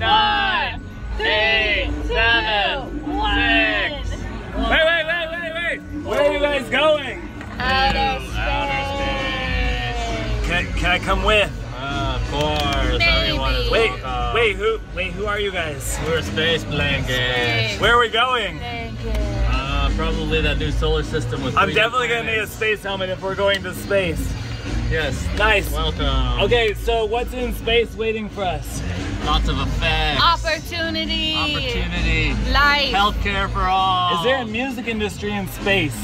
5, 4, 3, 2, 1. Wait. Where are you guys going? Outer space. Can I come with? Of course. Maybe. Wait, who are you guys? We're Space Blanket. Where are we going? Probably that new solar system with. I'm definitely planets. Gonna need a space helmet if we're going to space. Yes. Nice. Welcome. Okay, so what's in space waiting for us? Lots of effects. Opportunity. Life. Healthcare for all. Is there a music industry in space?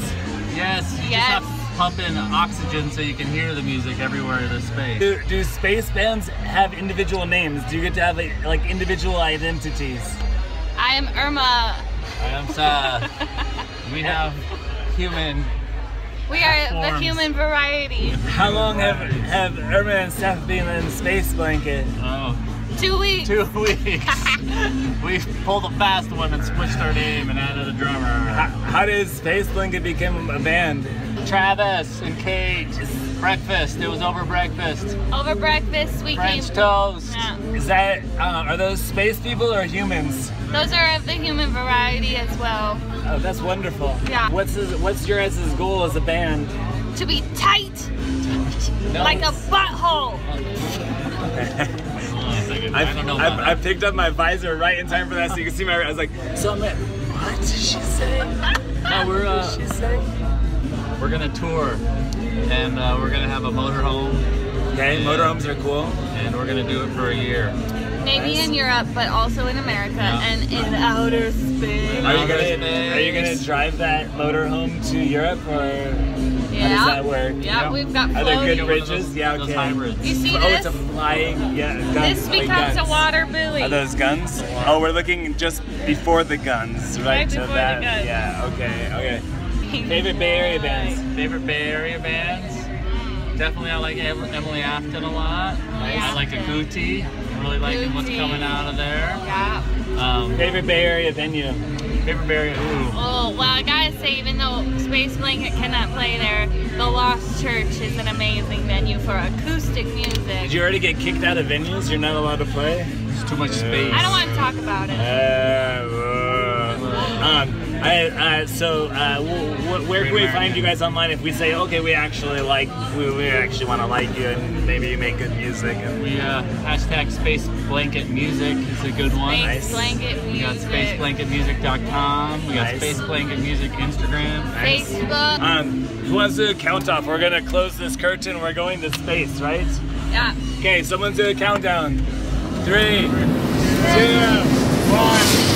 Yes. You just have to pump in oxygen so you can hear the music everywhere in space. Do space bands have individual names? Do you get to have like individual identities? I am Irma. I am Seth. We have human. We are the human variety. How long have Irma and Seth been in Space Blanket? Oh. 2 weeks. 2 weeks. We pulled a fast one and switched our name and added a drummer. How did Space Blanket become a band? Travis and Kate. Breakfast. It was over breakfast. Over breakfast, we French toast. Yeah. Is that? Are those space people or humans? Those are of the human variety as well. Oh, that's wonderful. Yeah. What's your guys' goal as a band? To be tight, no. Like a butthole. I picked up my visor right in time for that, so you can see my. I was like, so I'm like, what did she say? What did she say? We're gonna tour. And we're gonna have a motorhome. Okay, motorhomes are cool. And we're gonna do it for a year. Maybe in Europe, but also in America and in outer space. Are you gonna drive that motorhome to Europe, or how does that work? Yeah, we've got. Are there good bridges? Yeah, okay. Those hybrids. You see this? It's a flying. Yeah, guns. This becomes a water buoy. Are those guns? Oh, we're looking just before the guns, right? Before the guns. Yeah. Okay. Favorite Bay Area bands? Definitely I like Emily Afton a lot. Nice. I like a Gooty. I'm really liking what's coming out of there. Yeah. Favorite Bay Area venue? Ooh. Oh, well, I gotta say, even though Space Blanket cannot play there, The Lost Church is an amazing venue for acoustic music. Did you already get kicked out of venues? You're not allowed to play? There's too much space. I don't want to talk about it. Where can we find you guys online if we say, okay, we actually want to like you and maybe you make good music? And we hashtag Space Blanket Music is a good one. Space Blanket Music. We got spaceblanketmusic.com. We got Space Blanket Music Instagram. Nice. Facebook. Who wants to do a countdown? We're gonna close this curtain. We're going to space, right? Yeah. Okay, someone's do a countdown. 3, 2, 1.